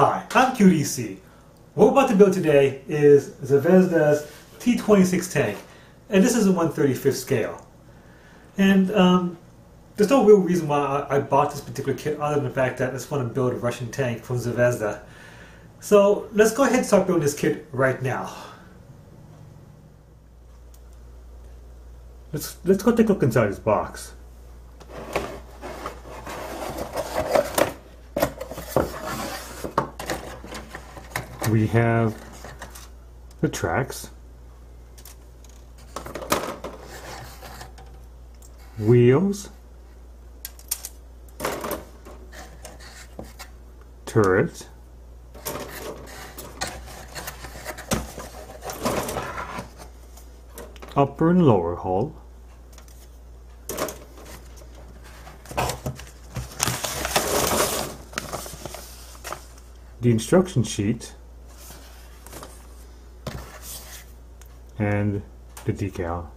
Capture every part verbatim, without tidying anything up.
Hi, I'm Q D C. What we're about to build today is Zvezda's T twenty-six tank, and this is a one thirty-fifth scale. And um, there's no real reason why I bought this particular kit other than the fact that I just want to build a Russian tank from Zvezda. So let's go ahead and start building this kit right now. Let's, let's go take a look inside this box. We have the tracks, wheels, turret, upper and lower hull, the instruction sheet, and the decal.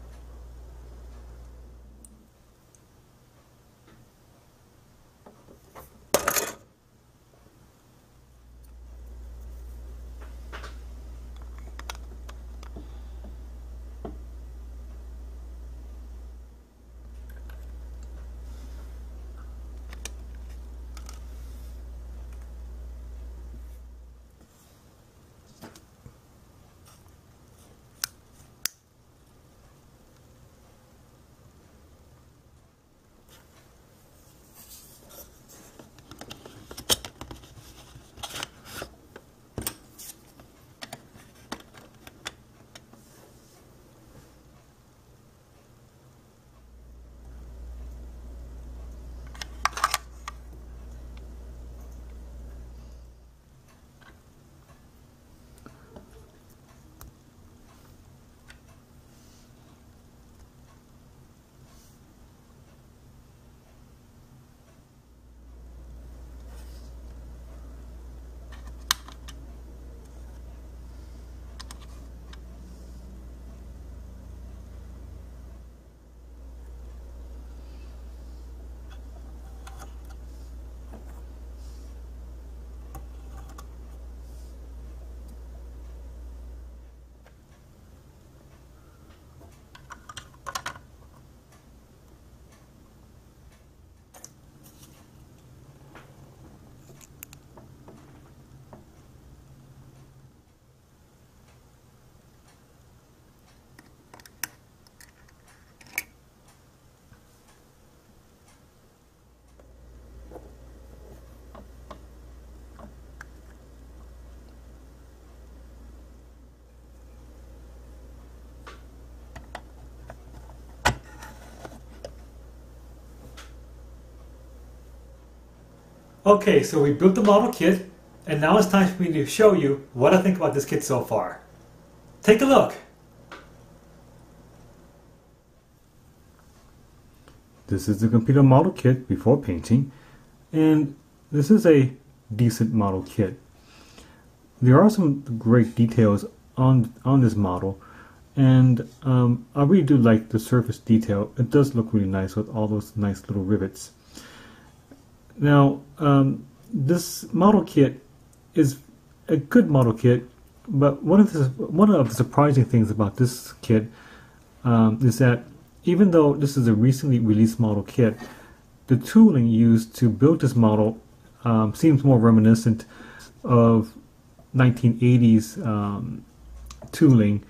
Okay, so we built the model kit, and now it's time for me to show you what I think about this kit so far. Take a look! This is the computer model kit before painting, and this is a decent model kit. There are some great details on, on this model, and um, I really do like the surface detail. It does look really nice with all those nice little rivets. Now, um, this model kit is a good model kit, but one of the, one of the surprising things about this kit um, is that even though this is a recently released model kit, the tooling used to build this model um, seems more reminiscent of nineteen eighties um, tooling.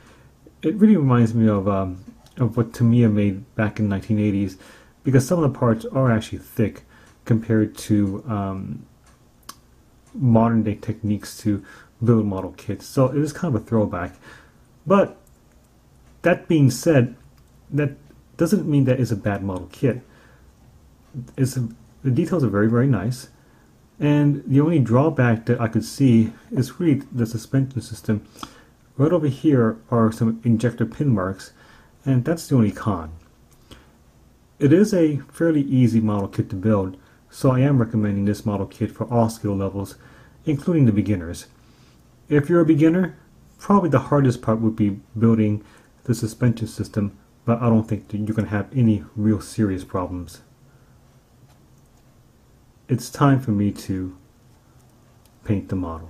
It really reminds me of, um, of what Tamiya made back in the nineteen eighties, because some of the parts are actually thick compared to um, modern day techniques to build model kits. So it is kind of a throwback. But that being said, that doesn't mean that it's a bad model kit. It's a, the details are very, very nice. And the only drawback that I could see is really the suspension system. Right over here are some injector pin marks, and that's the only con. It is a fairly easy model kit to build, so I am recommending this model kit for all skill levels, including the beginners. If you're a beginner, probably the hardest part would be building the suspension system, but I don't think that you're going to have any real serious problems. It's time for me to paint the model.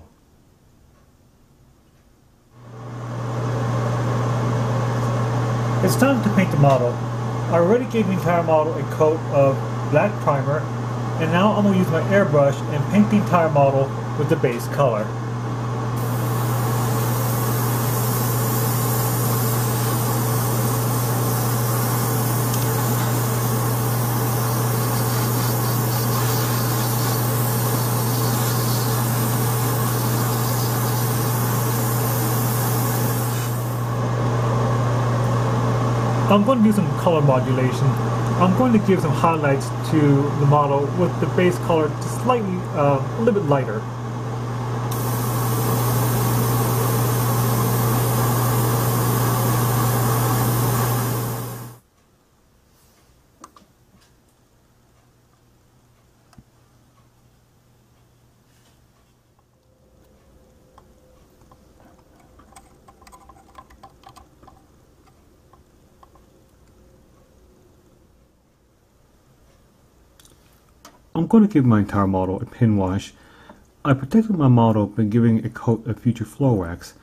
It's time to paint the model. I already gave the entire model a coat of black primer, and now I'm going to use my airbrush and paint the entire model with the base color. I'm going to do some color modulation. I'm going to give some highlights to the model with the base color just slightly, uh, a little bit lighter. I'm going to give my entire model a pin wash. I protected my model by giving a coat of Future Floor Wax,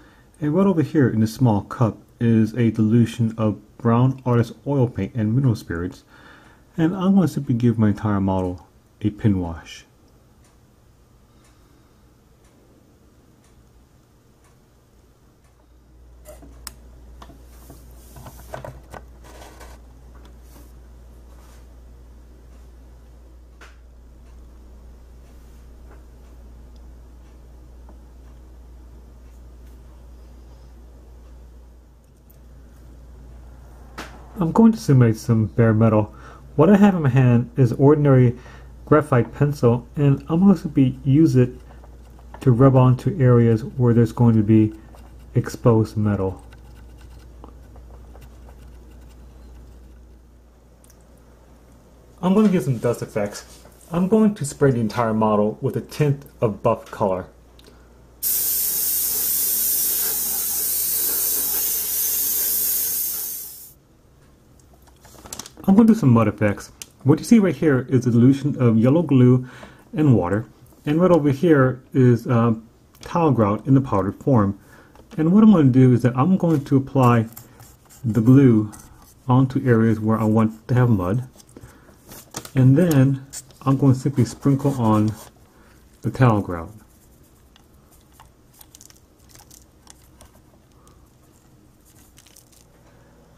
and right over here in this small cup is a dilution of brown artist oil paint and mineral spirits, and I'm going to simply give my entire model a pin wash. I'm going to simulate some bare metal. What I have in my hand is ordinary graphite pencil, and I'm going to be use it to rub onto areas where there's going to be exposed metal. I'm going to give some dust effects. I'm going to spray the entire model with a tint of buff color. I'm going to do some mud effects. What you see right here is a dilution of yellow glue and water, and right over here is uh, tile grout in the powdered form. And what I'm going to do is that I'm going to apply the glue onto areas where I want to have mud, and then I'm going to simply sprinkle on the tile grout.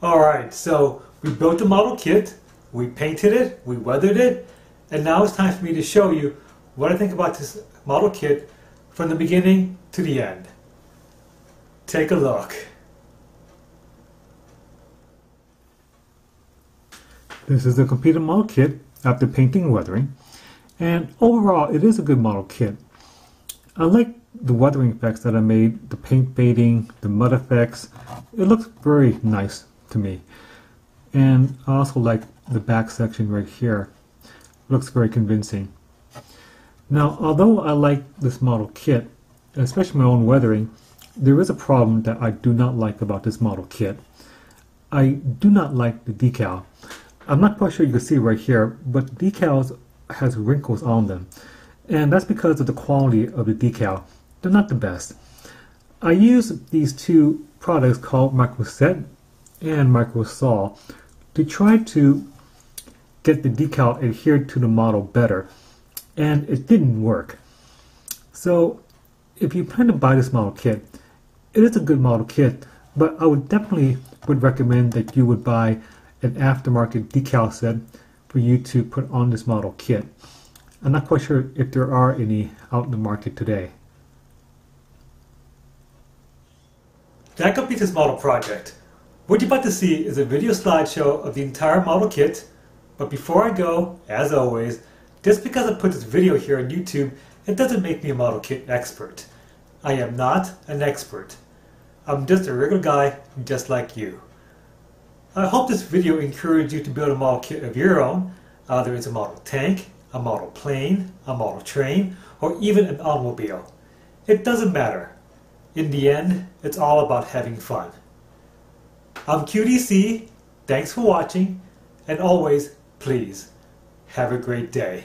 Alright, so we built the model kit, we painted it, we weathered it, and now it's time for me to show you what I think about this model kit from the beginning to the end. Take a look. This is the completed model kit after painting and weathering, and overall it is a good model kit. I like the weathering effects that I made, the paint fading, the mud effects. It looks very nice to me. And I also like the back section right here. Looks very convincing. Now, although I like this model kit, especially my own weathering, there is a problem that I do not like about this model kit. I do not like the decal. I'm not quite sure you can see right here, but the decals has wrinkles on them. And that's because of the quality of the decal. They're not the best. I use these two products called Micro Set and Micro Saw to try to get the decal adhered to the model better, and it didn't work. So if you plan to buy this model kit, it is a good model kit, but I would definitely would recommend that you would buy an aftermarket decal set for you to put on this model kit. I'm not quite sure if there are any out in the market today. That completes this model project. What you're about to see is a video slideshow of the entire model kit, but before I go, as always, just because I put this video here on YouTube, it doesn't make me a model kit expert. I am not an expert. I'm just a regular guy, just like you. I hope this video encouraged you to build a model kit of your own, either it's a model tank, a model plane, a model train, or even an automobile. It doesn't matter. In the end, it's all about having fun. I'm Q D C, thanks for watching, and always, please, have a great day.